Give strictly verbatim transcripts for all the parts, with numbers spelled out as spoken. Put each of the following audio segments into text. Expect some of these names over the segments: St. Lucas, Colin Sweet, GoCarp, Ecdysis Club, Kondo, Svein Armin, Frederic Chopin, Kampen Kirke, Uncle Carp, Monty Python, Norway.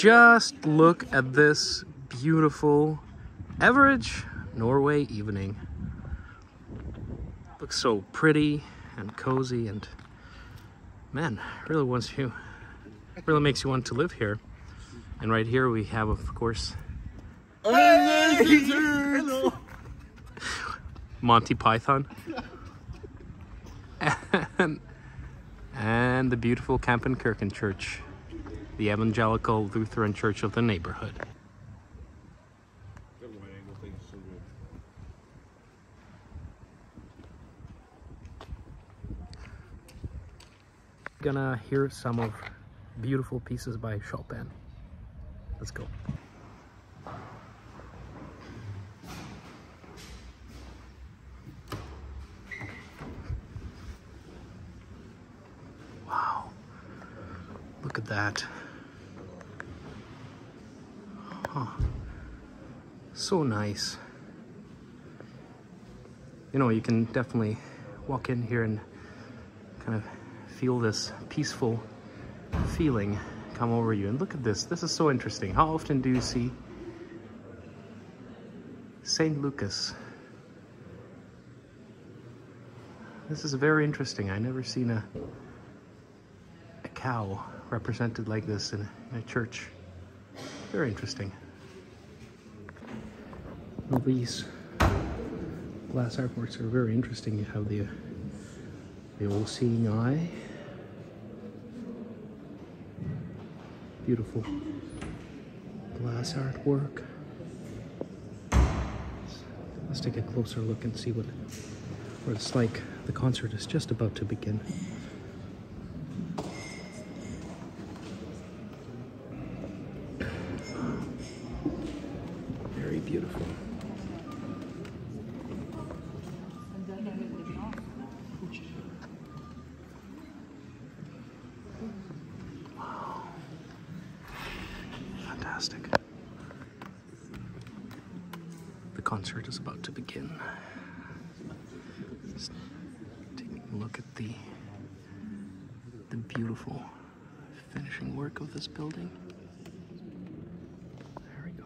Just look at this beautiful average Norway evening. Looks so pretty and cozy, and man, really wants you, really makes you want to live here. And right here we have, of course, hey! Hello. Monty Python and, and the beautiful Kampen Kirke Church, the Evangelical Lutheran Church of the neighborhood. Gonna hear some of beautiful pieces by Chopin. Let's go. Wow. Look at that. Huh. So nice. You know, you can definitely walk in here and kind of feel this peaceful feeling come over you. And look at this, this is so interesting. How often do you see Saint Lucas? This is very interesting. I never seen a, a cow represented like this in a, in a church. Very interesting. Well, these glass artworks are very interesting. You have the, the all-seeing eye. Beautiful glass artwork. Let's take a closer look and see what, what it's like. The concert is just about to begin. Very beautiful. The concert is about to begin. Just taking a look at the the beautiful finishing work of this building. There we go.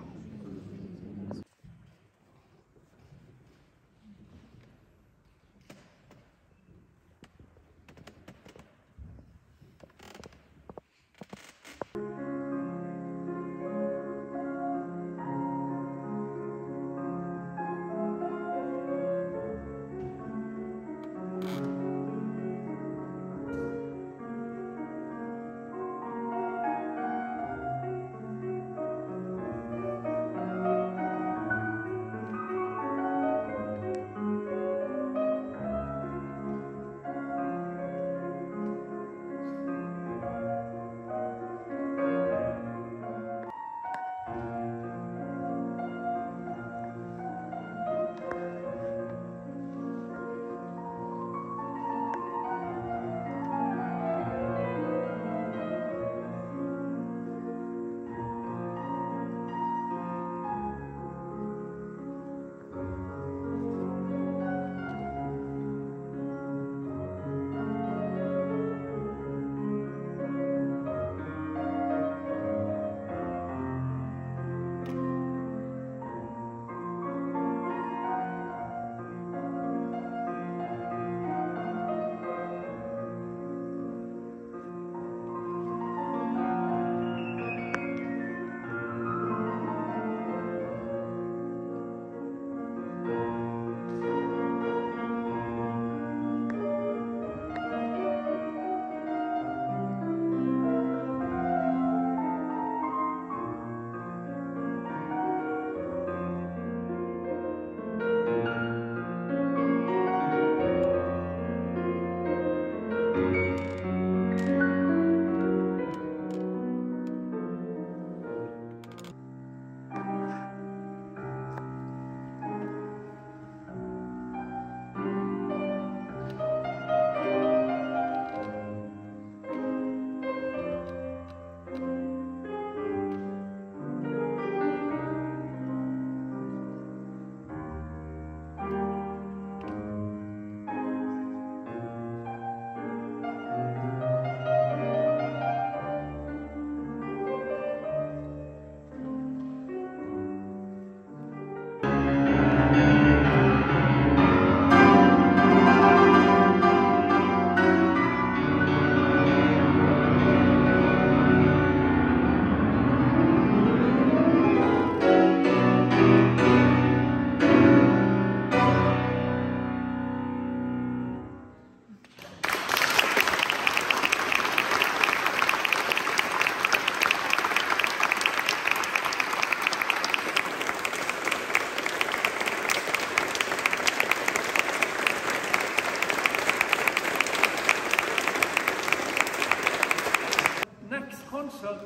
concert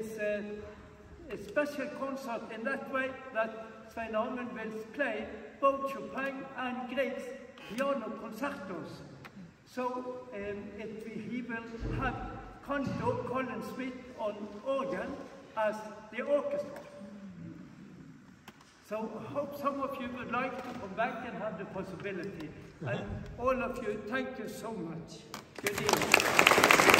is a, a special concert in that way that Svein Armin will play both Chopin and Grieg's piano concertos. So um, if we, he will have Kondo, Colin Sweet on organ as the orchestra. So I hope some of you would like to come back and have the possibility. And all of you, thank you so much. Good evening.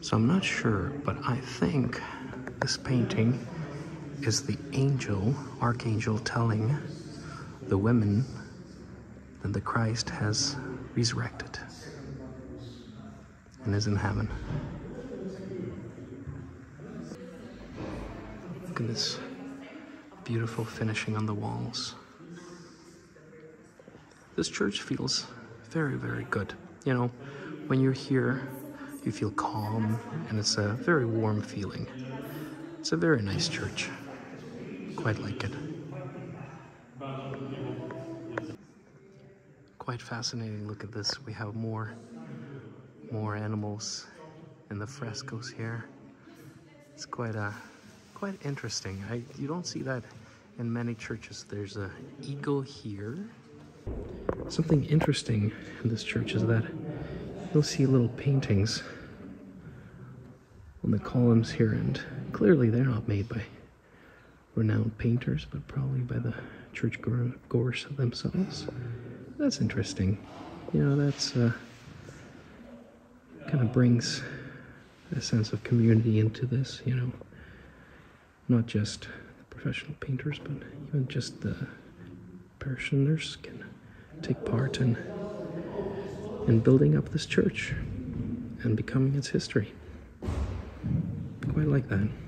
So I'm not sure, but I think this painting is the angel, archangel, telling the women that the Christ has resurrected and is in heaven. Look at this beautiful finishing on the walls. This church feels very, very good. You know, when you're here, you feel calm, and it's a very warm feeling. It's a very nice church. Quite like it. Quite fascinating. Look at this. We have more, more animals in the frescoes here. It's quite a, quite interesting. I, you don't see that in many churches. There's an eagle here. Something interesting in this church is that you'll see little paintings on the columns here, and clearly they're not made by renowned painters, but probably by the churchgoers themselves. That's interesting. You know, that's uh, kind of brings a sense of community into this, you know, not just the professional painters, but even just the parishioners can take part in and building up this church and becoming its history. Quite like that.